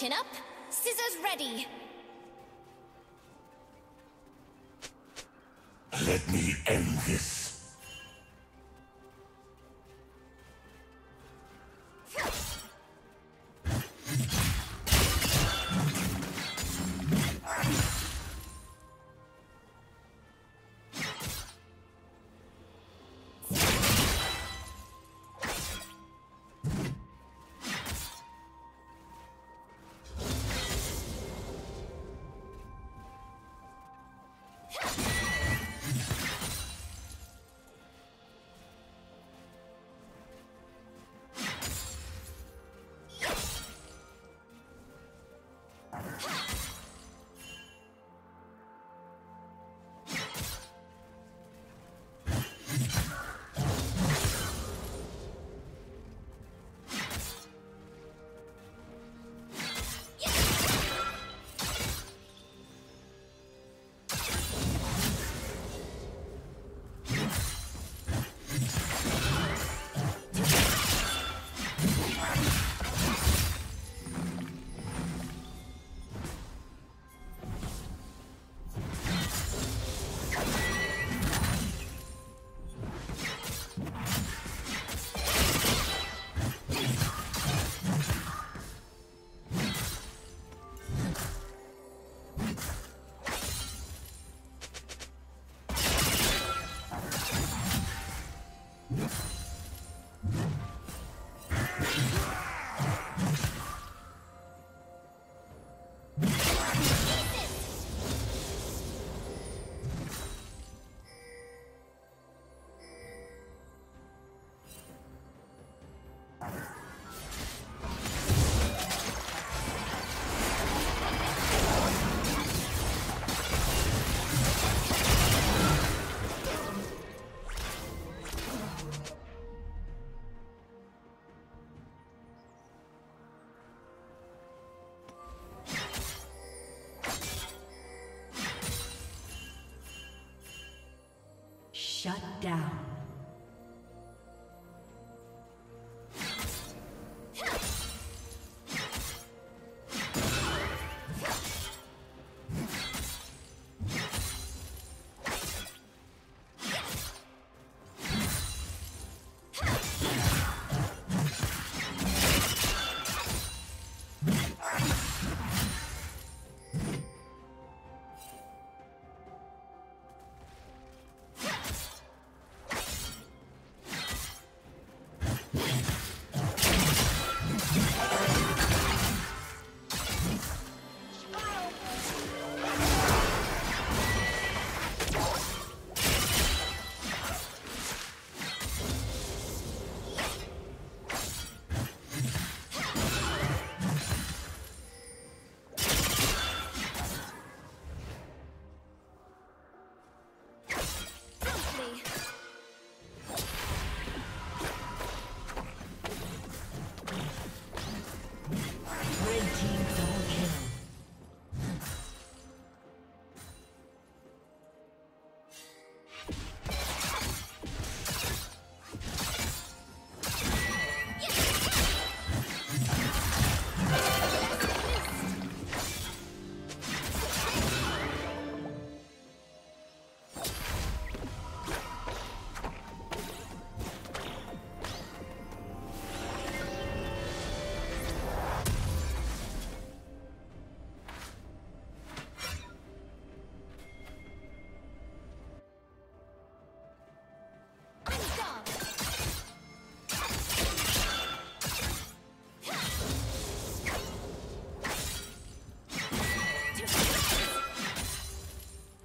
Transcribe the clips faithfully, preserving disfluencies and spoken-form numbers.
Chin up, scissors ready. Let me end this. Shut down.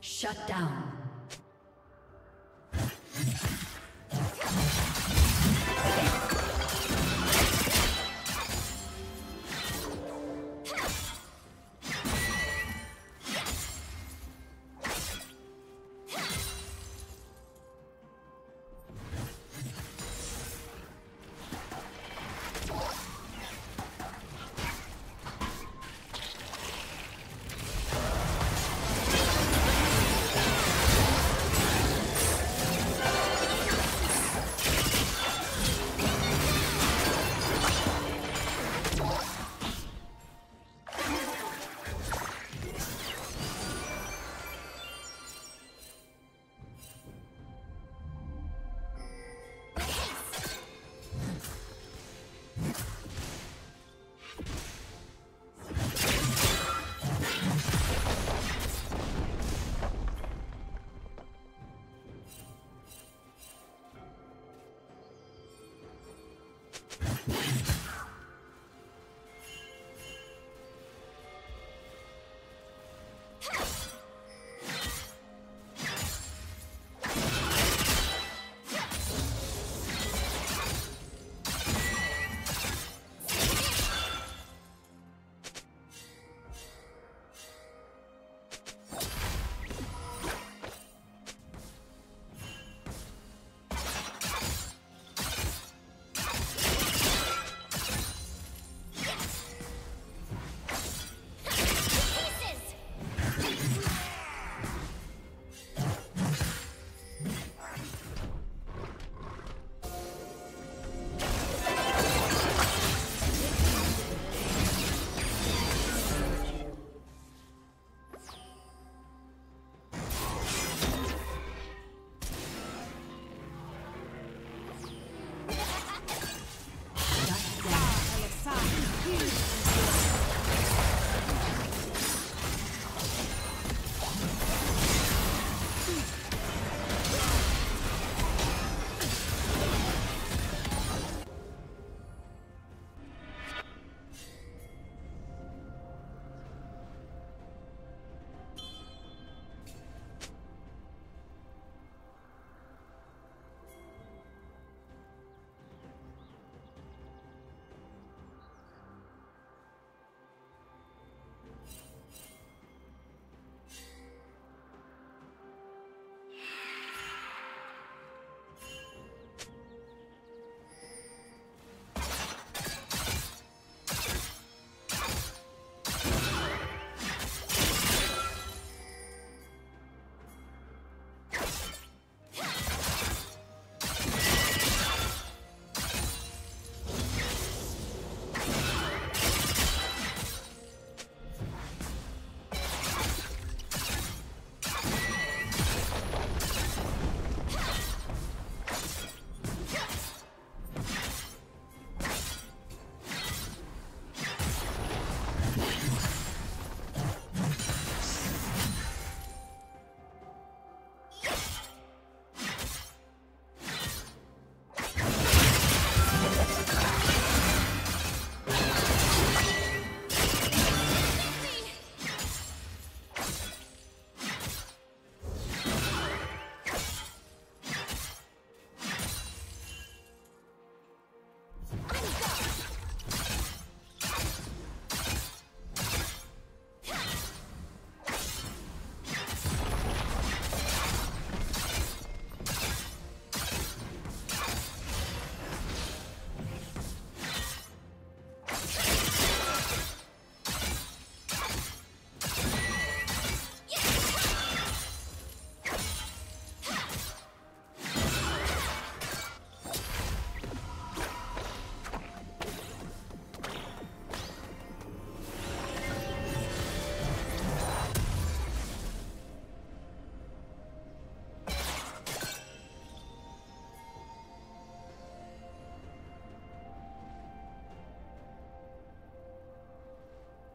Shut down.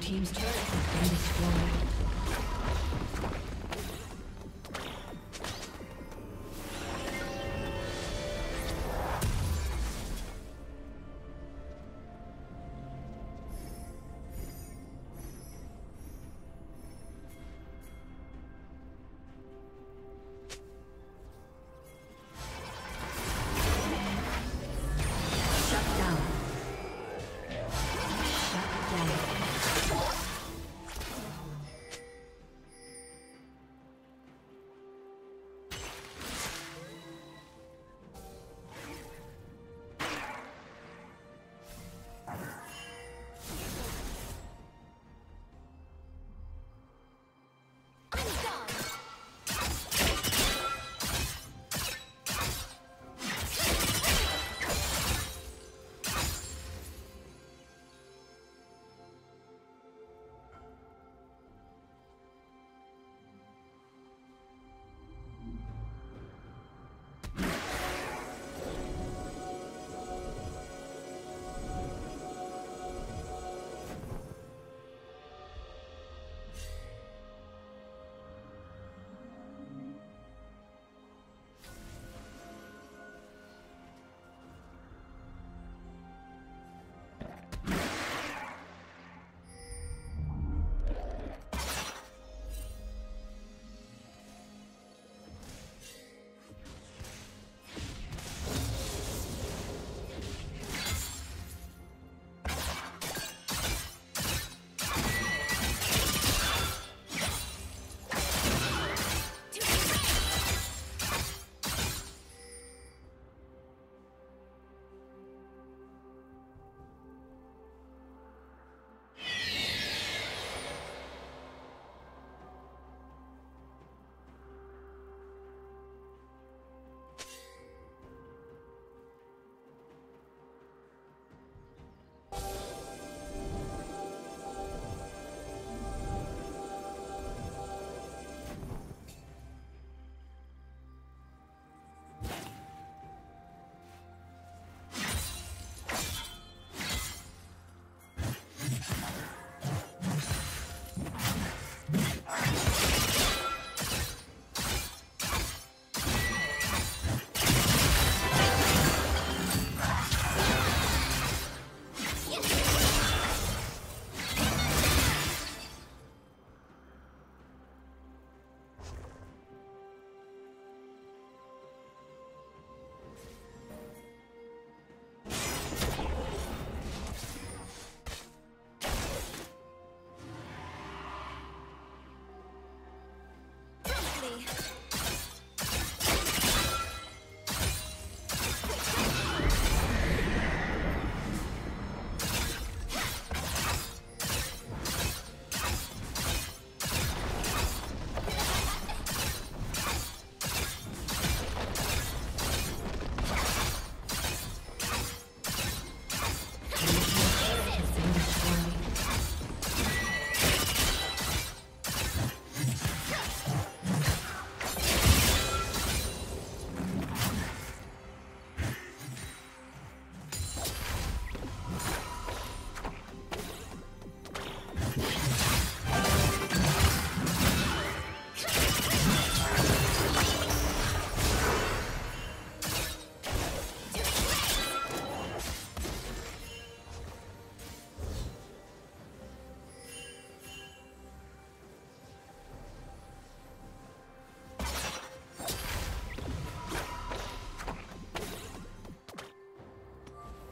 Blue team's turret has been destroyed.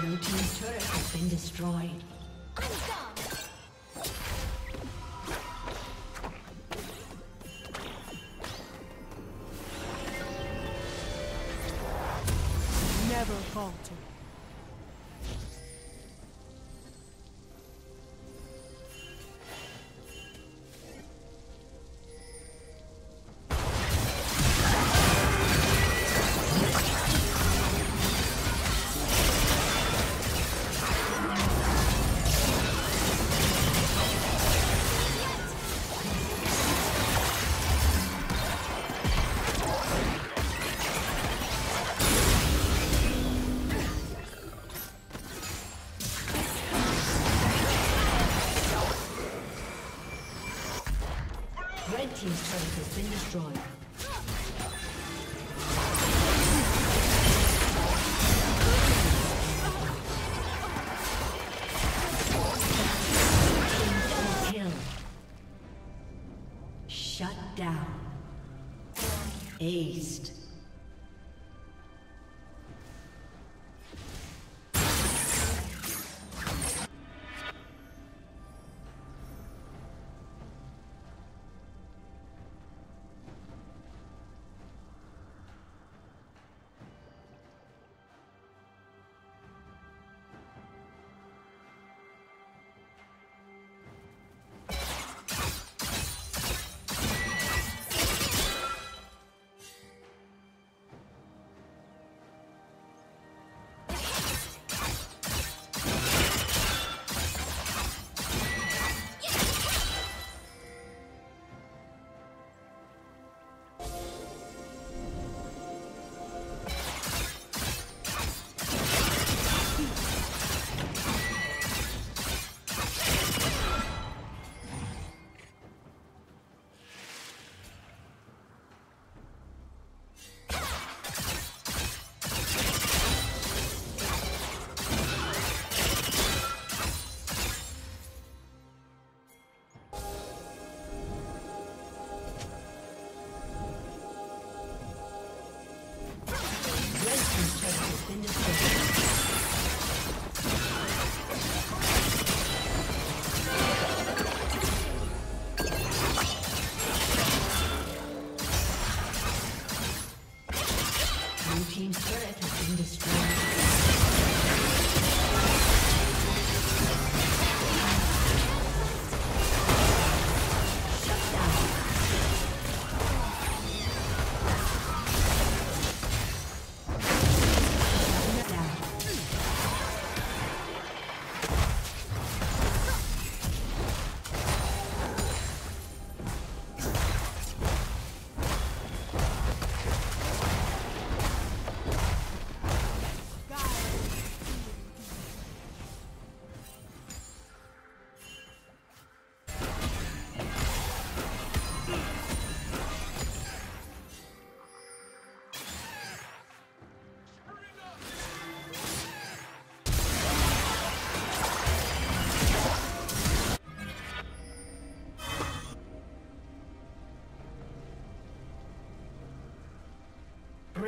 Blue team's turret has been destroyed. team's turret has been destroyed. Aced.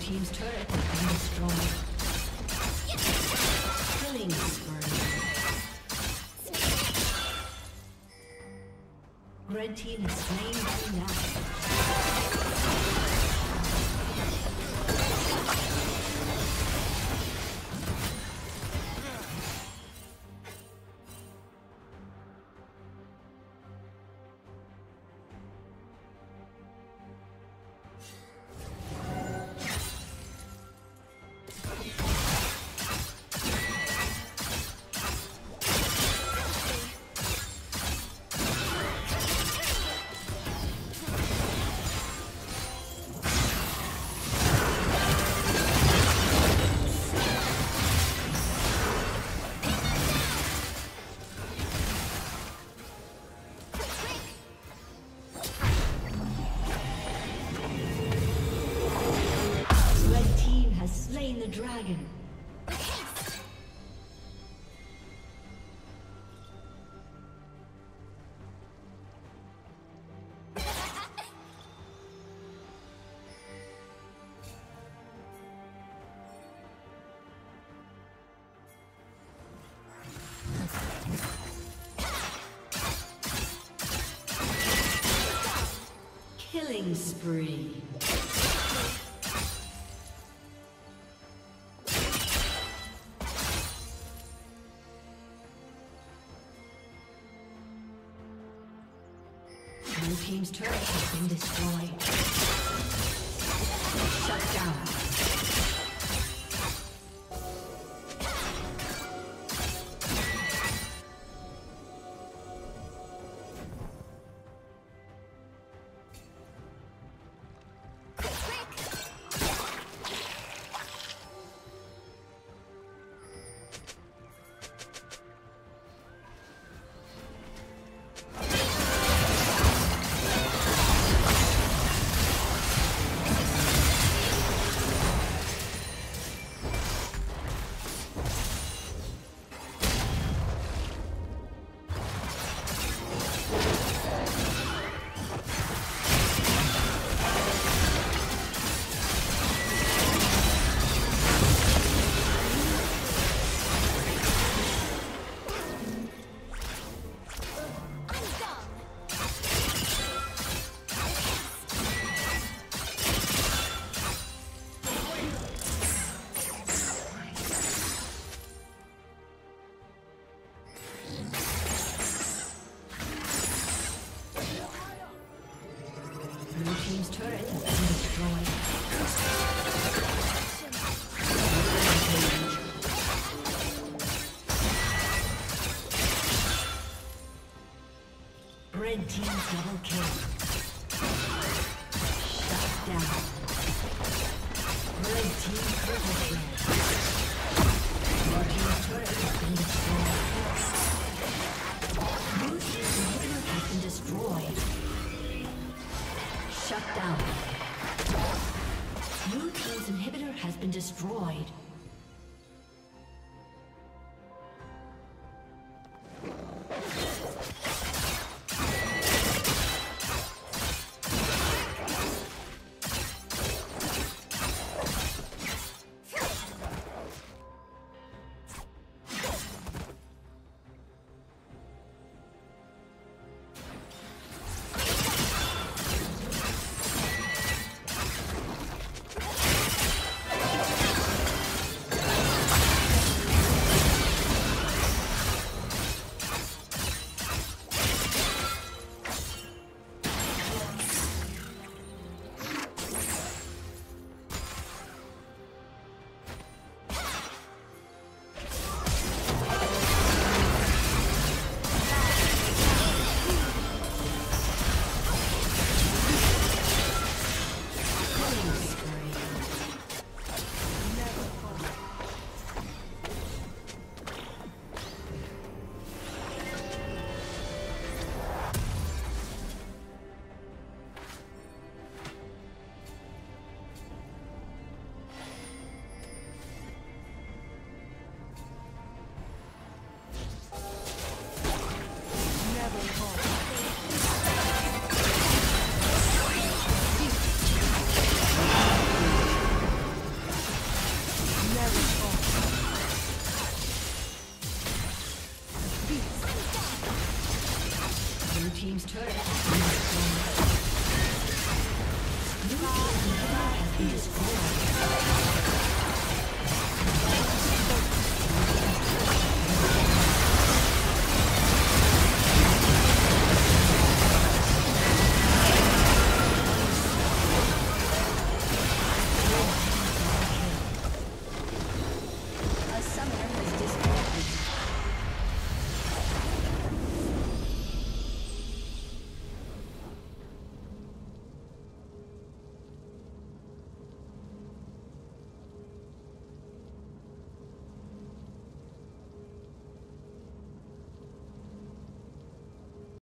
Team's turret has been destroyed. Yes. Killing spree. Red team has slain now. Killing spree. Blue team's turret has been destroyed. Shut down. Red team double kill. Shut down. Red team triple kill. Red team turret has been destroyed. Blue team's inhibitor has been destroyed. Shut down. Blue team's inhibitor has been destroyed. He's cool.